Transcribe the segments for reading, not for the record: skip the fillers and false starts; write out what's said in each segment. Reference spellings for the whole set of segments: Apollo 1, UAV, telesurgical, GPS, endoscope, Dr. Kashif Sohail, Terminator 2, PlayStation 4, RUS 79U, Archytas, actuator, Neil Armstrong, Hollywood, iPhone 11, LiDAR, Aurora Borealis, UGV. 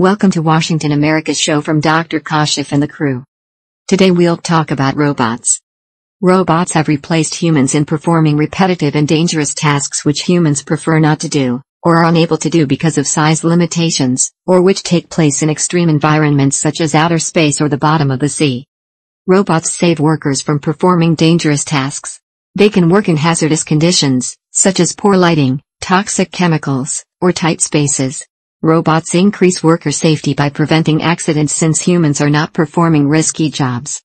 Welcome to Washington America's show from Dr. Kashif and the crew. Today we'll talk about robots. Robots have replaced humans in performing repetitive and dangerous tasks which humans prefer not to do, or are unable to do because of size limitations, or which take place in extreme environments such as outer space or the bottom of the sea. Robots save workers from performing dangerous tasks. They can work in hazardous conditions, such as poor lighting, toxic chemicals, or tight spaces. Robots increase worker safety by preventing accidents since humans are not performing risky jobs.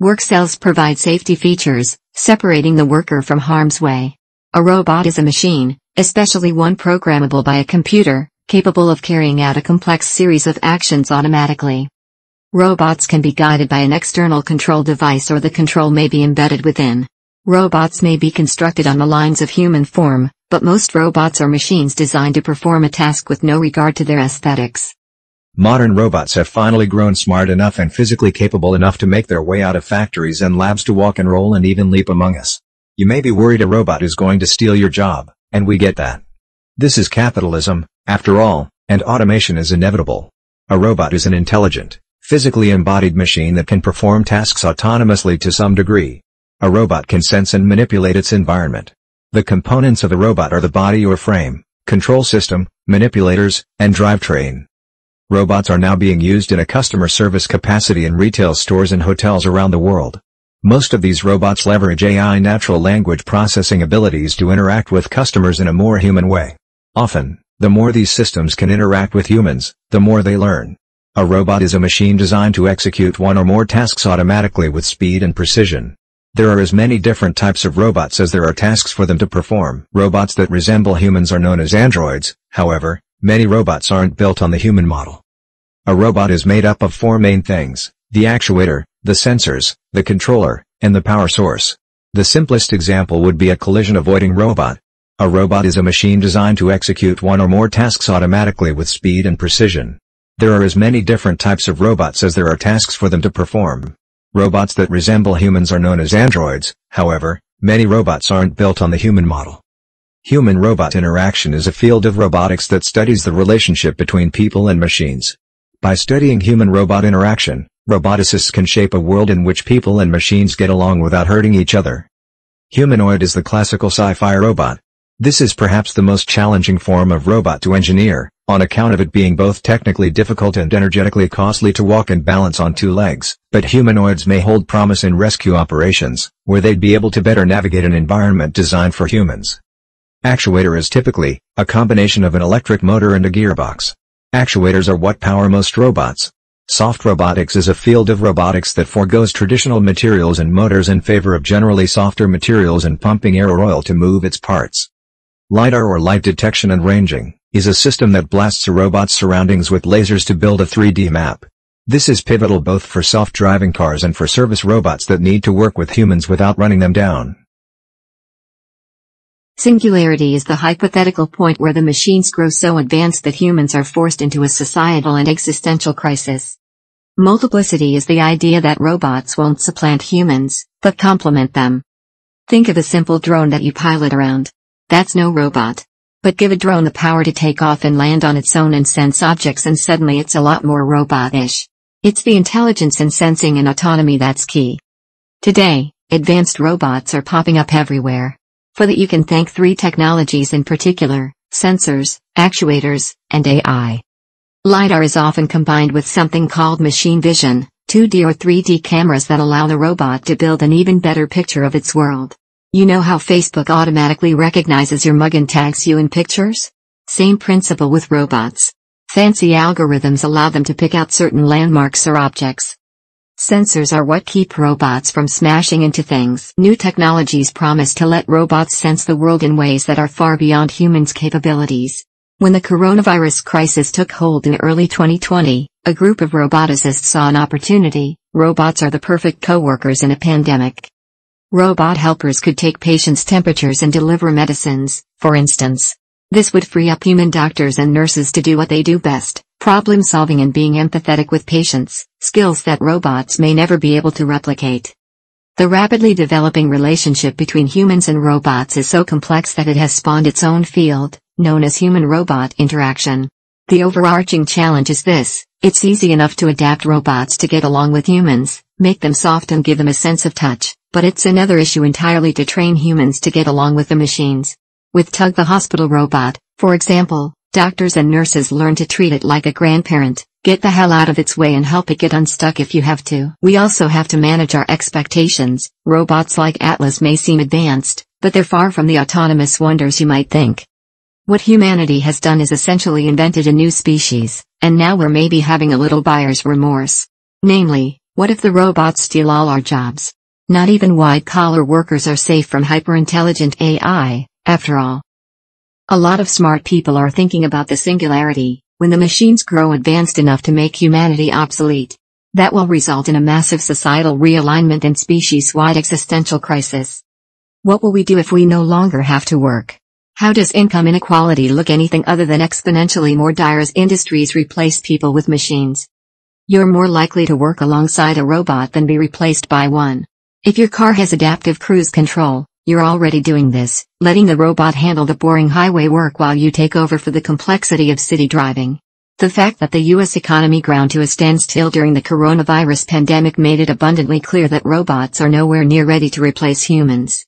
Work cells provide safety features, separating the worker from harm's way. A robot is a machine, especially one programmable by a computer, capable of carrying out a complex series of actions automatically. Robots can be guided by an external control device or the control may be embedded within. Robots may be constructed on the lines of human form, but most robots are machines designed to perform a task with no regard to their aesthetics. Modern robots have finally grown smart enough and physically capable enough to make their way out of factories and labs to walk and roll and even leap among us. You may be worried a robot is going to steal your job, and we get that. This is capitalism, after all, and automation is inevitable. A robot is an intelligent, physically embodied machine that can perform tasks autonomously to some degree. A robot can sense and manipulate its environment. The components of a robot are the body or frame, control system, manipulators, and drivetrain. Robots are now being used in a customer service capacity in retail stores and hotels around the world. Most of these robots leverage AI natural language processing abilities to interact with customers in a more human way. Often, the more these systems can interact with humans, the more they learn. A robot is a machine designed to execute one or more tasks automatically with speed and precision. There are as many different types of robots as there are tasks for them to perform. Robots that resemble humans are known as androids. However, many robots aren't built on the human model. A robot is made up of four main things: the actuator, the sensors, the controller, and the power source. The simplest example would be a collision-avoiding robot. A robot is a machine designed to execute one or more tasks automatically with speed and precision. There are as many different types of robots as there are tasks for them to perform. Robots that resemble humans are known as androids. However, many robots aren't built on the human model. Human-robot interaction is a field of robotics that studies the relationship between people and machines. By studying human-robot interaction, roboticists can shape a world in which people and machines get along without hurting each other. Humanoid is the classical sci-fi robot. This is perhaps the most challenging form of robot to engineer, on account of it being both technically difficult and energetically costly to walk and balance on two legs, but humanoids may hold promise in rescue operations, where they'd be able to better navigate an environment designed for humans. Actuator is typically a combination of an electric motor and a gearbox. Actuators are what power most robots. Soft robotics is a field of robotics that forgoes traditional materials and motors in favor of generally softer materials and pumping air or oil to move its parts. LiDAR, or light detection and ranging, is a system that blasts a robot's surroundings with lasers to build a 3D map. This is pivotal both for self-driving cars and for service robots that need to work with humans without running them down. Singularity is the hypothetical point where the machines grow so advanced that humans are forced into a societal and existential crisis. Multiplicity is the idea that robots won't supplant humans, but complement them. Think of a simple drone that you pilot around. That's no robot. But give a drone the power to take off and land on its own and sense objects, and suddenly it's a lot more robot-ish. It's the intelligence and sensing and autonomy that's key. Today, advanced robots are popping up everywhere. For that you can thank three technologies in particular: sensors, actuators, and AI. LiDAR is often combined with something called machine vision, 2D or 3D cameras that allow the robot to build an even better picture of its world. You know how Facebook automatically recognizes your mug and tags you in pictures? Same principle with robots. Fancy algorithms allow them to pick out certain landmarks or objects. Sensors are what keep robots from smashing into things. New technologies promise to let robots sense the world in ways that are far beyond humans' capabilities. When the coronavirus crisis took hold in early 2020, a group of roboticists saw an opportunity. Robots are the perfect co-workers in a pandemic. Robot helpers could take patients' temperatures and deliver medicines, for instance. This would free up human doctors and nurses to do what they do best: problem solving and being empathetic with patients, skills that robots may never be able to replicate. The rapidly developing relationship between humans and robots is so complex that it has spawned its own field, known as human-robot interaction. The overarching challenge is this: it's easy enough to adapt robots to get along with humans, make them soft and give them a sense of touch, but it's another issue entirely to train humans to get along with the machines. With Tug the hospital robot, for example, doctors and nurses learn to treat it like a grandparent, get the hell out of its way and help it get unstuck if you have to. We also have to manage our expectations. Robots like Atlas may seem advanced, but they're far from the autonomous wonders you might think. What humanity has done is essentially invented a new species, and now we're maybe having a little buyer's remorse. Namely, what if the robots steal all our jobs? Not even white-collar workers are safe from hyper-intelligent AI, after all. A lot of smart people are thinking about the singularity, when the machines grow advanced enough to make humanity obsolete. That will result in a massive societal realignment and species-wide existential crisis. What will we do if we no longer have to work? How does income inequality look anything other than exponentially more dire as industries replace people with machines? You're more likely to work alongside a robot than be replaced by one. If your car has adaptive cruise control, you're already doing this, letting the robot handle the boring highway work while you take over for the complexity of city driving. The fact that the U.S. economy ground to a standstill during the coronavirus pandemic made it abundantly clear that robots are nowhere near ready to replace humans.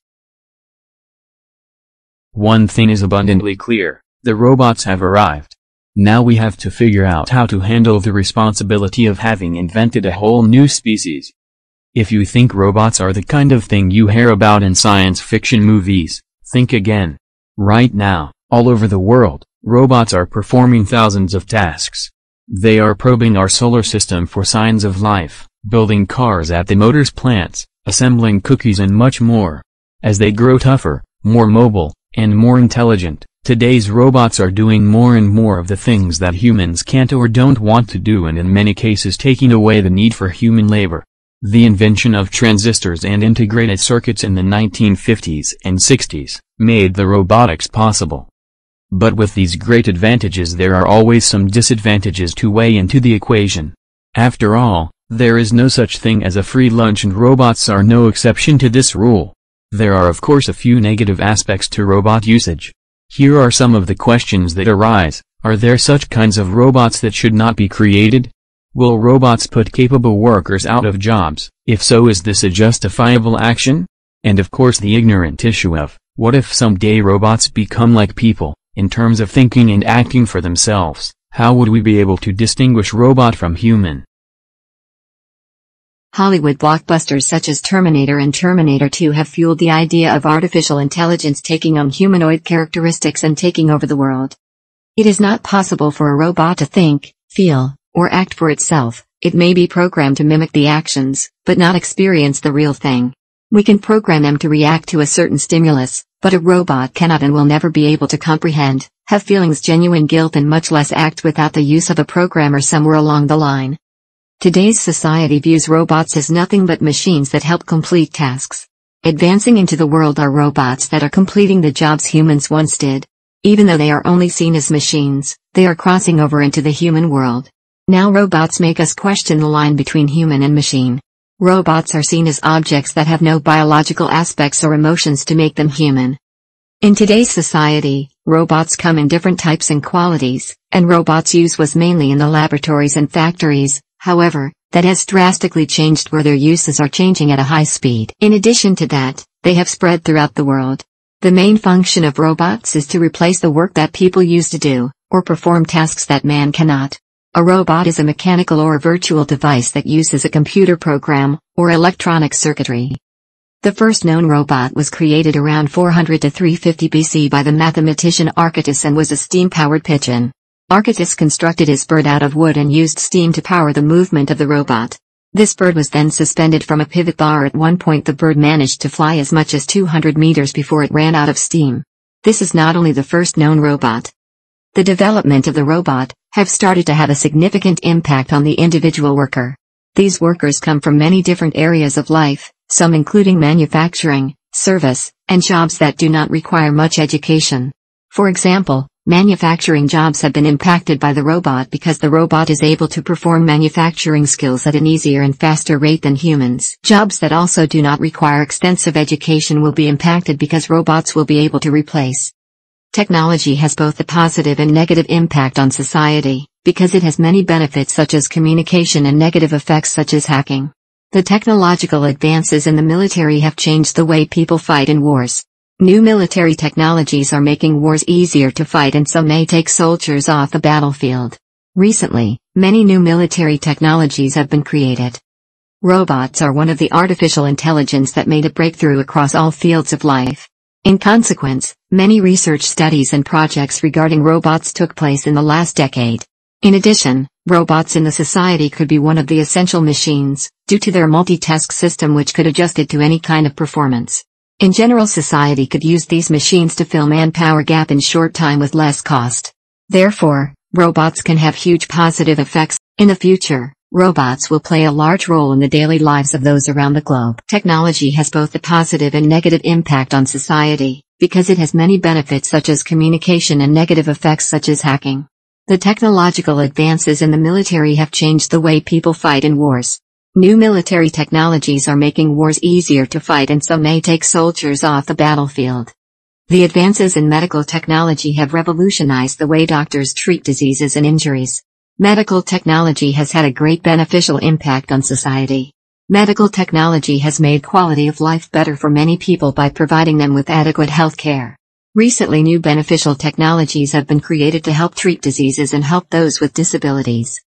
One thing is abundantly clear: the robots have arrived. Now we have to figure out how to handle the responsibility of having invented a whole new species. If you think robots are the kind of thing you hear about in science fiction movies, think again. Right now, all over the world, robots are performing thousands of tasks. They are probing our solar system for signs of life, building cars at the motors plants, assembling cookies and much more. As they grow tougher, more mobile, and more intelligent, today's robots are doing more and more of the things that humans can't or don't want to do, and in many cases taking away the need for human labor. The invention of transistors and integrated circuits in the 1950s and 60s made the robotics possible. But with these great advantages, there are always some disadvantages to weigh into the equation. After all, there is no such thing as a free lunch, and robots are no exception to this rule. There are of course a few negative aspects to robot usage. Here are some of the questions that arise: are there such kinds of robots that should not be created? Will robots put capable workers out of jobs? If so, is this a justifiable action? And of course the ignorant issue of, what if someday robots become like people, in terms of thinking and acting for themselves? How would we be able to distinguish robot from human? Hollywood blockbusters such as Terminator and Terminator 2 have fueled the idea of artificial intelligence taking on humanoid characteristics and taking over the world. It is not possible for a robot to think, feel, or act for itself. It may be programmed to mimic the actions, but not experience the real thing. We can program them to react to a certain stimulus, but a robot cannot and will never be able to comprehend, have feelings, genuine guilt, and much less act without the use of a programmer somewhere along the line. Today's society views robots as nothing but machines that help complete tasks. Advancing into the world are robots that are completing the jobs humans once did. Even though they are only seen as machines, they are crossing over into the human world. Now robots make us question the line between human and machine. Robots are seen as objects that have no biological aspects or emotions to make them human. In today's society, robots come in different types and qualities, and robots' use was mainly in the laboratories and factories. However, that has drastically changed, where their uses are changing at a high speed. In addition to that, they have spread throughout the world. The main function of robots is to replace the work that people used to do, or perform tasks that man cannot. A robot is a mechanical or virtual device that uses a computer program, or electronic circuitry. The first known robot was created around 400 to 350 BC by the mathematician Archytas and was a steam-powered pigeon. Archytas constructed his bird out of wood and used steam to power the movement of the robot. This bird was then suspended from a pivot bar. At one point the bird managed to fly as much as 200 meters before it ran out of steam. This is not only the first known robot. The development of the robot have started to have a significant impact on the individual worker. These workers come from many different areas of life, some including manufacturing, service, and jobs that do not require much education. For example, manufacturing jobs have been impacted by the robot because the robot is able to perform manufacturing skills at an easier and faster rate than humans. Jobs that also do not require extensive education will be impacted because robots will be able to replace Technology has both a positive and negative impact on society, because it has many benefits such as communication and negative effects such as hacking. The technological advances in the military have changed the way people fight in wars. New military technologies are making wars easier to fight, and some may take soldiers off the battlefield. Recently, many new military technologies have been created. Robots are one of the artificial intelligence that made a breakthrough across all fields of life. In consequence, many research studies and projects regarding robots took place in the last decade. In addition, robots in the society could be one of the essential machines, due to their multitask system which could adjust it to any kind of performance. In general, society could use these machines to fill manpower gap in short time with less cost. Therefore, robots can have huge positive effects. In the future, robots will play a large role in the daily lives of those around the globe. Technology has both a positive and negative impact on society, because it has many benefits such as communication and negative effects such as hacking. The technological advances in the military have changed the way people fight in wars. New military technologies are making wars easier to fight, and some may take soldiers off the battlefield. The advances in medical technology have revolutionized the way doctors treat diseases and injuries. Medical technology has had a great beneficial impact on society. Medical technology has made quality of life better for many people by providing them with adequate health care. Recently, new beneficial technologies have been created to help treat diseases and help those with disabilities.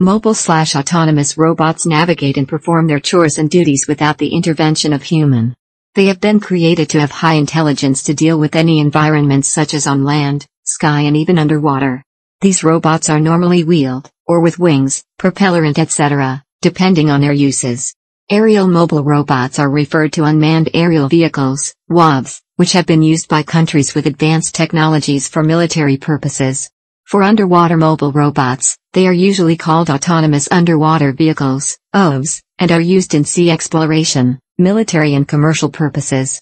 Mobile/autonomous robots navigate and perform their chores and duties without the intervention of human. They have been created to have high intelligence to deal with any environments such as on land, sky, and even underwater. These robots are normally wheeled, or with wings, propeller, and etc., depending on their uses. Aerial mobile robots are referred to unmanned aerial vehicles, UAVs, which have been used by countries with advanced technologies for military purposes. For underwater mobile robots, they are usually called autonomous underwater vehicles, OVs, and are used in sea exploration, military and commercial purposes.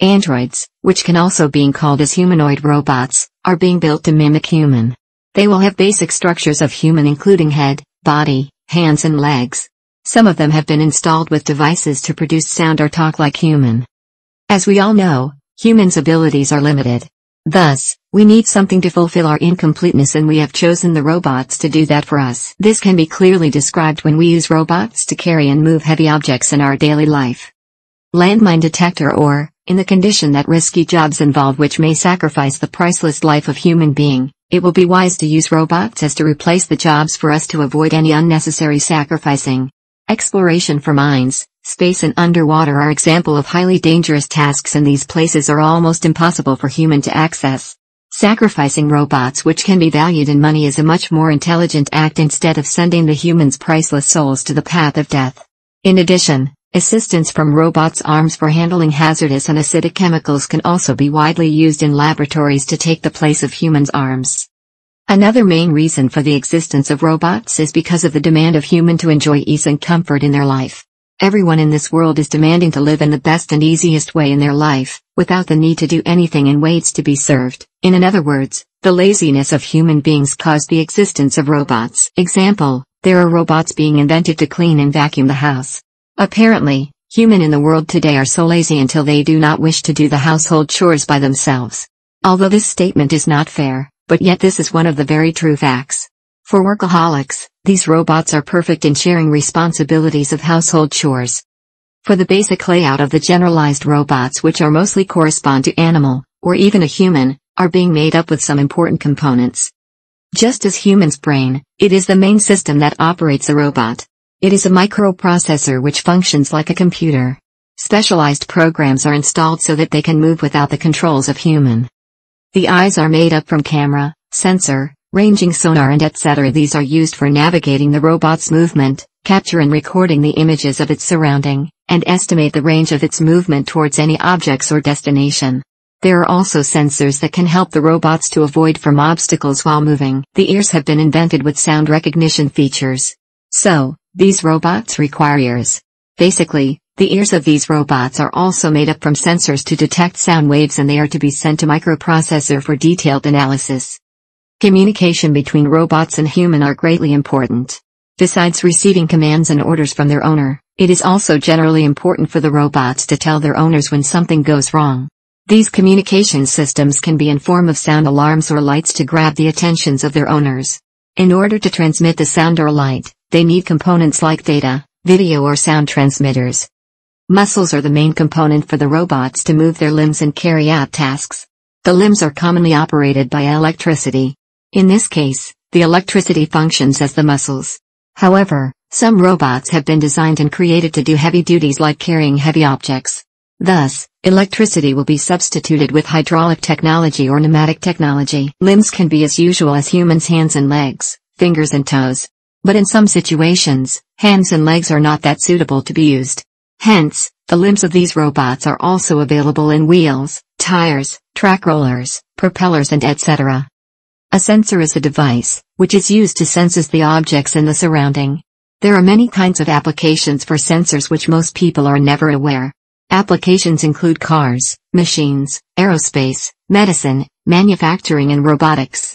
Androids, which can also be called as humanoid robots, are being built to mimic human. They will have basic structures of human, including head, body, hands, and legs. Some of them have been installed with devices to produce sound or talk like human. As we all know, humans' abilities are limited. Thus, we need something to fulfill our incompleteness, and we have chosen the robots to do that for us. This can be clearly described when we use robots to carry and move heavy objects in our daily life. Landmine detector, or, in the condition that risky jobs involve which may sacrifice the priceless life of human being, it will be wise to use robots as to replace the jobs for us to avoid any unnecessary sacrificing. Exploration for mines, space, and underwater are examples of highly dangerous tasks, and these places are almost impossible for human to access. Sacrificing robots, which can be valued in money, is a much more intelligent act instead of sending the humans' priceless souls to the path of death. In addition, assistance from robots' arms for handling hazardous and acidic chemicals can also be widely used in laboratories to take the place of humans' arms. Another main reason for the existence of robots is because of the demand of human to enjoy ease and comfort in their life. Everyone in this world is demanding to live in the best and easiest way in their life, without the need to do anything and waits to be served. In other words, the laziness of human beings caused the existence of robots. Example, there are robots being invented to clean and vacuum the house. Apparently, human in the world today are so lazy until they do not wish to do the household chores by themselves. Although this statement is not fair, but yet this is one of the very true facts. For workaholics, these robots are perfect in sharing responsibilities of household chores. For the basic layout of the generalized robots, which are mostly correspond to animal, or even a human, are being made up with some important components. Just as human's brain, it is the main system that operates a robot. It is a microprocessor which functions like a computer. Specialized programs are installed so that they can move without the controls of human. The eyes are made up from camera, sensor, ranging sonar, and etc. These are used for navigating the robot's movement, capture and recording the images of its surrounding, and estimate the range of its movement towards any objects or destination. There are also sensors that can help the robots to avoid from obstacles while moving. The ears have been invented with sound recognition features. So, these robots require ears. Basically, the ears of these robots are also made up from sensors to detect sound waves, and they are to be sent to microprocessor for detailed analysis. Communication between robots and human are greatly important. Besides receiving commands and orders from their owner, it is also generally important for the robots to tell their owners when something goes wrong. These communication systems can be in form of sound alarms or lights to grab the attentions of their owners. In order to transmit the sound or light, they need components like data, video or sound transmitters. Muscles are the main component for the robots to move their limbs and carry out tasks. The limbs are commonly operated by electricity. In this case, the electricity functions as the muscles. However, some robots have been designed and created to do heavy duties like carrying heavy objects. Thus, electricity will be substituted with hydraulic technology or pneumatic technology. Limbs can be as usual as humans' hands and legs, fingers and toes. But in some situations, hands and legs are not that suitable to be used. Hence, the limbs of these robots are also available in wheels, tires, track rollers, propellers and etc. A sensor is a device, which is used to sense the objects in the surrounding. There are many kinds of applications for sensors which most people are never aware. Applications include cars, machines, aerospace, medicine, manufacturing and robotics.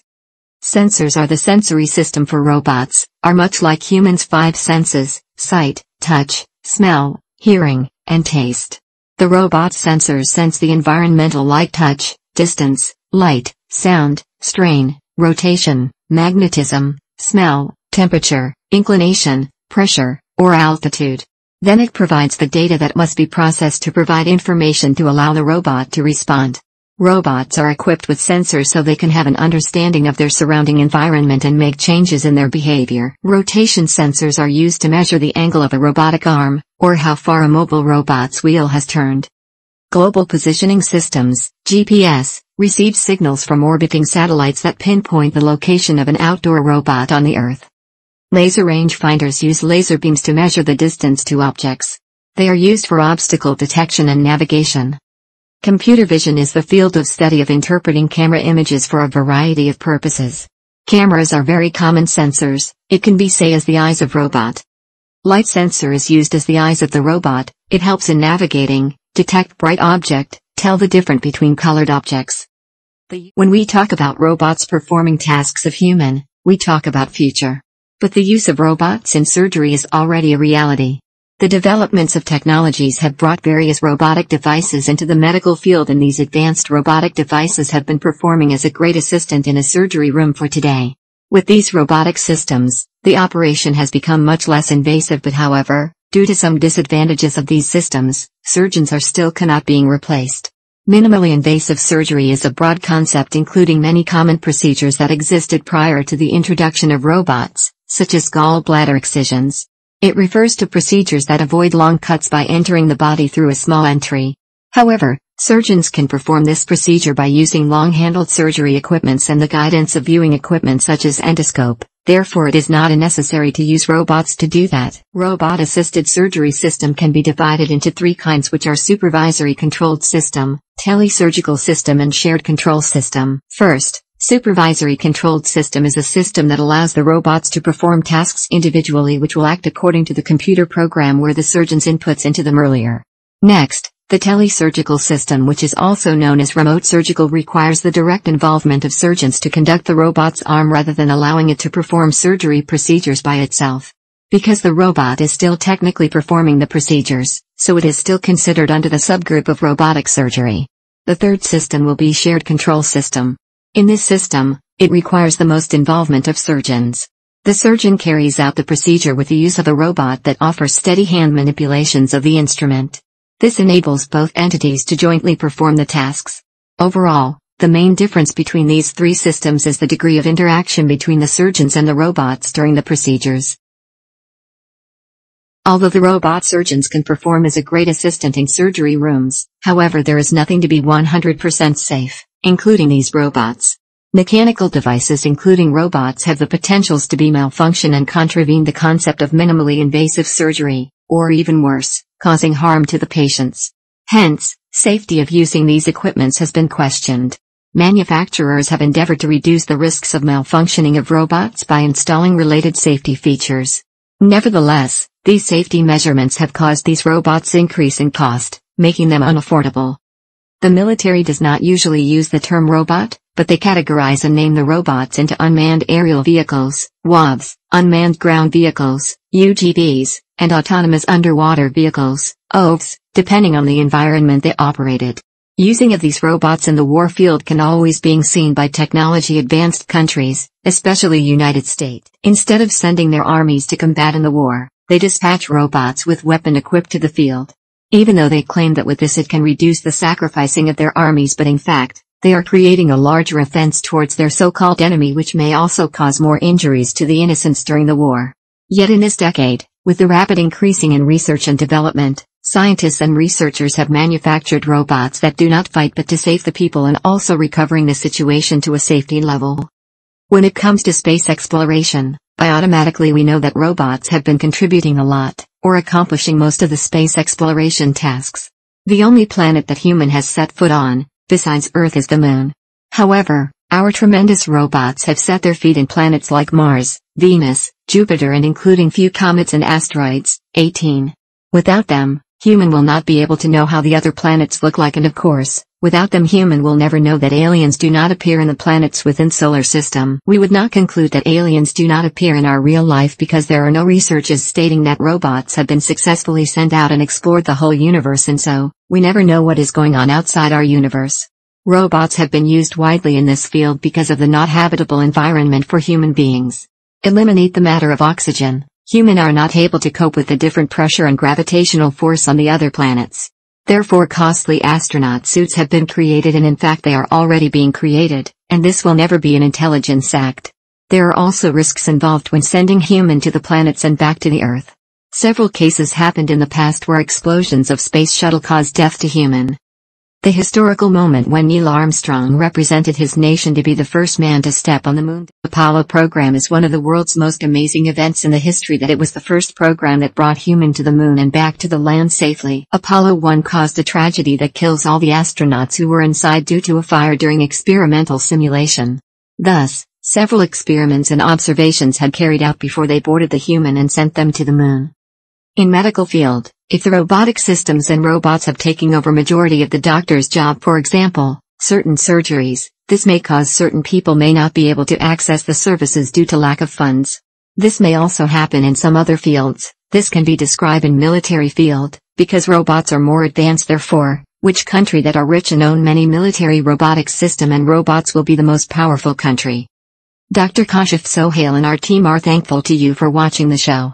Sensors are the sensory system for robots, are much like humans' five senses, sight, touch, smell, hearing, and taste. The robot sensors sense the environmental like touch, distance, light, sound, strain, rotation, magnetism, smell, temperature, inclination, pressure, or altitude. Then it provides the data that must be processed to provide information to allow the robot to respond. Robots are equipped with sensors so they can have an understanding of their surrounding environment and make changes in their behavior. Rotation sensors are used to measure the angle of a robotic arm, or how far a mobile robot's wheel has turned. Global positioning systems, GPS, receive signals from orbiting satellites that pinpoint the location of an outdoor robot on the Earth. Laser rangefinders use laser beams to measure the distance to objects. They are used for obstacle detection and navigation. Computer vision is the field of study of interpreting camera images for a variety of purposes. Cameras are very common sensors, it can be seen as the eyes of robot. Light sensor is used as the eyes of the robot, it helps in navigating, detect bright object, tell the difference between colored objects. When we talk about robots performing tasks of human, we talk about future. But the use of robots in surgery is already a reality. The developments of technologies have brought various robotic devices into the medical field, and these advanced robotic devices have been performing as a great assistant in a surgery room for today. With these robotic systems, the operation has become much less invasive, but however, due to some disadvantages of these systems, surgeons are still cannot being replaced. Minimally invasive surgery is a broad concept including many common procedures that existed prior to the introduction of robots, such as gallbladder excisions. It refers to procedures that avoid long cuts by entering the body through a small entry. However, surgeons can perform this procedure by using long-handled surgery equipments and the guidance of viewing equipment such as endoscope. Therefore, it is not necessary to use robots to do that. Robot-assisted surgery system can be divided into three kinds, which are supervisory controlled system, telesurgical system and shared control system. First, supervisory controlled system is a system that allows the robots to perform tasks individually, which will act according to the computer program where the surgeon's inputs into them earlier. Next, the telesurgical system, which is also known as remote surgical, requires the direct involvement of surgeons to conduct the robot's arm rather than allowing it to perform surgery procedures by itself. Because the robot is still technically performing the procedures, so it is still considered under the subgroup of robotic surgery. The third system will be shared control system. In this system, it requires the most involvement of surgeons. The surgeon carries out the procedure with the use of a robot that offers steady hand manipulations of the instrument. This enables both entities to jointly perform the tasks. Overall, the main difference between these three systems is the degree of interaction between the surgeons and the robots during the procedures. Although the robot surgeons can perform as a great assistant in surgery rooms, however, there is nothing to be 100% safe, including these robots. Mechanical devices including robots have the potentials to be malfunction and contravene the concept of minimally invasive surgery, or even worse, causing harm to the patients. Hence, safety of using these equipments has been questioned. Manufacturers have endeavored to reduce the risks of malfunctioning of robots by installing related safety features. Nevertheless, these safety measurements have caused these robots increase in cost, making them unaffordable. The military does not usually use the term robot, but they categorize and name the robots into unmanned aerial vehicles, UAVs, unmanned ground vehicles, UGVs, and autonomous underwater vehicles, OVs, depending on the environment they operated. Using of these robots in the war field can always be seen by technology-advanced countries, especially United States. Instead of sending their armies to combat in the war, they dispatch robots with weapon equipped to the field. Even though they claim that with this it can reduce the sacrificing of their armies, but in fact, they are creating a larger offense towards their so-called enemy, which may also cause more injuries to the innocents during the war. Yet in this decade, with the rapid increasing in research and development, scientists and researchers have manufactured robots that do not fight but to save the people, and also recovering the situation to a safety level. When it comes to space exploration, by automatically we know that robots have been contributing a lot, or accomplishing most of the space exploration tasks. The only planet that human has set foot on, besides Earth, is the Moon. However, our tremendous robots have set their feet in planets like Mars, Venus, Jupiter, and including few comets and asteroids, 18. Without them, human will not be able to know how the other planets look like, and of course, without them human will never know that aliens do not appear in the planets within solar system. We would not conclude that aliens do not appear in our real life because there are no researches stating that robots have been successfully sent out and explored the whole universe, and so, we never know what is going on outside our universe. Robots have been used widely in this field because of the not habitable environment for human beings. Eliminate the matter of oxygen. Humans are not able to cope with the different pressure and gravitational force on the other planets. Therefore costly astronaut suits have been created, and in fact they are already being created, and this will never be an intelligence act. There are also risks involved when sending humans to the planets and back to the Earth. Several cases happened in the past where explosions of space shuttle caused death to humans. The historical moment when Neil Armstrong represented his nation to be the first man to step on the moon. The Apollo program is one of the world's most amazing events in the history, that it was the first program that brought human to the moon and back to the land safely. Apollo 1 caused a tragedy that kills all the astronauts who were inside due to a fire during experimental simulation. Thus, several experiments and observations had carried out before they boarded the human and sent them to the moon. In medical field, if the robotic systems and robots have taken over majority of the doctor's job, for example, certain surgeries, this may cause certain people may not be able to access the services due to lack of funds. This may also happen in some other fields. This can be described in military field, because robots are more advanced, therefore, which country that are rich and own many military robotic system and robots will be the most powerful country. Dr. Kashif Sohail and our team are thankful to you for watching the show.